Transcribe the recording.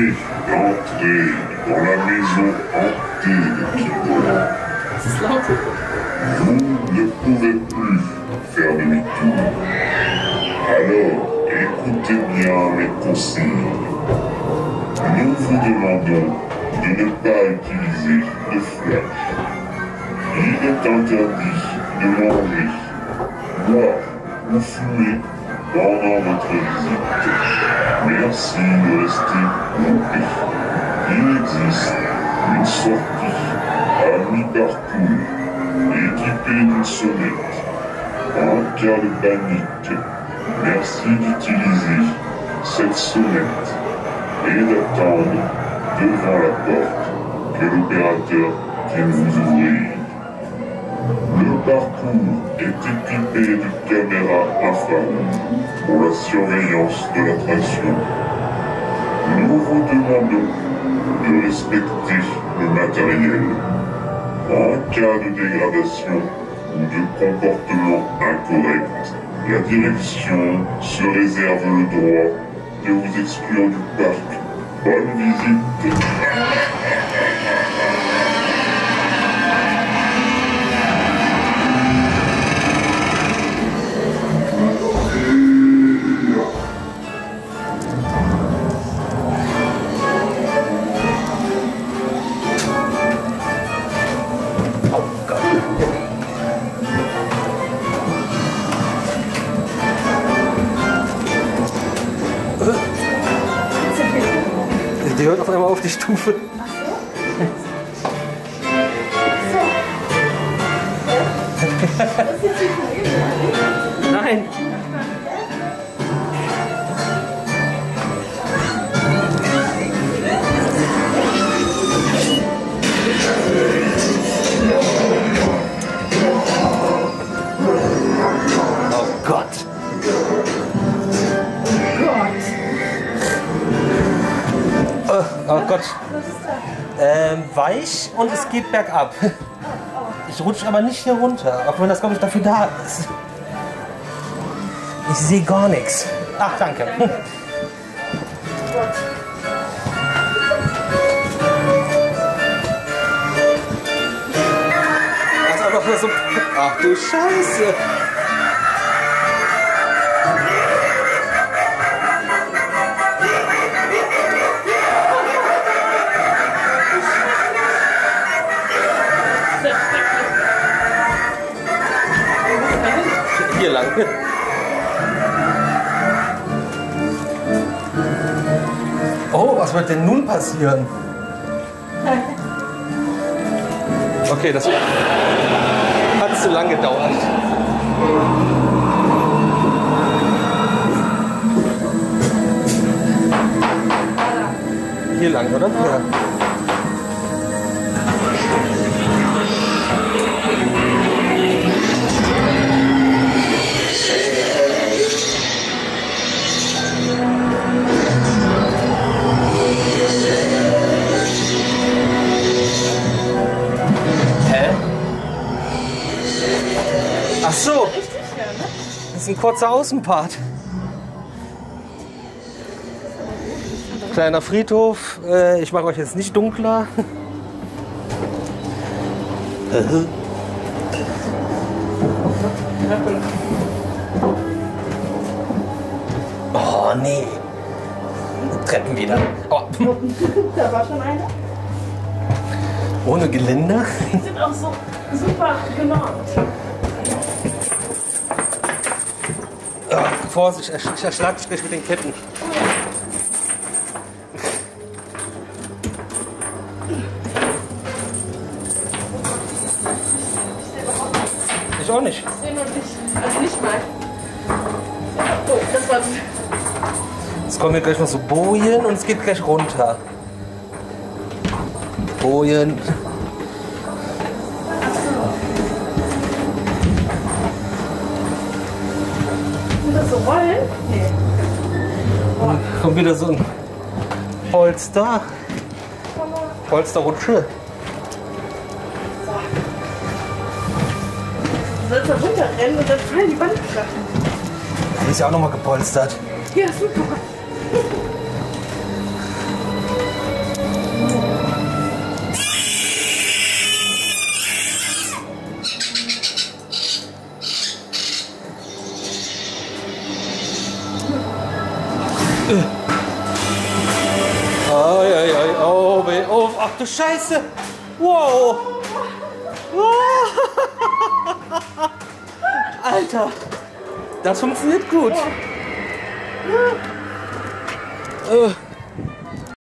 Enemy outplayed. Ahora mismo outplayed. Vous ne pouvez plus faire demi-tour. Alors, écoutez bien mes conseils. Nous vous demandons de ne pas utiliser de flash. Il est interdit de manger, boire ou fumer pendant votre visite. Merci de rester groupés. Il existe une sortie à mi-parcours, équipée d'une sonnette. En cas de panique, merci d'utiliser cette sonnette et d'attendre devant la porte que l'opérateur vienne vous ouvrir. Le parcours est équipé de caméras infrarouges pour la surveillance de l'attraction. Nous vous demandons de respecter le matériel. En cas de dégradation ou de comportement incorrect, la direction se réserve le droit de vous exclure du parc. Bonne visite! Die hört auf einmal auf die Stufe. Nein! Oh Gott! Oh Gott. Weich und es geht bergab. Ich rutsche aber nicht hier runter, auch wenn das, glaube ich, dafür da ist. Ich sehe gar nichts. Ach, danke. Das ist einfach so. Ach du Scheiße. Hier lang. Oh, was wird denn nun passieren? Okay, das hat zu lange gedauert. Hier lang, oder? Ja. Ach so, das ist ein kurzer Außenpart. Kleiner Friedhof, ich mache euch jetzt nicht dunkler. Oh nee, Treppen wieder. Oh. Da war schon einer. Ohne Geländer. Die sind auch so super genormt. Vorsicht, ich erschlag dich gleich mit den Ketten. Ich auch nicht. Ich sehe nur dich. Also nicht mal. Oh, das war's. Jetzt kommen wir gleich mal so Bojen und es geht gleich runter. Bojen. Kommt wieder so ein Polster. Polsterrutsche. Du sollst da runterrennen und dann fallen die Bandplatten. Die ist ja auch nochmal gepolstert. Ja, super. Ai, ai, ai, oh, weh, oh, ach du Scheiße! Wow! Alter! Das funktioniert gut!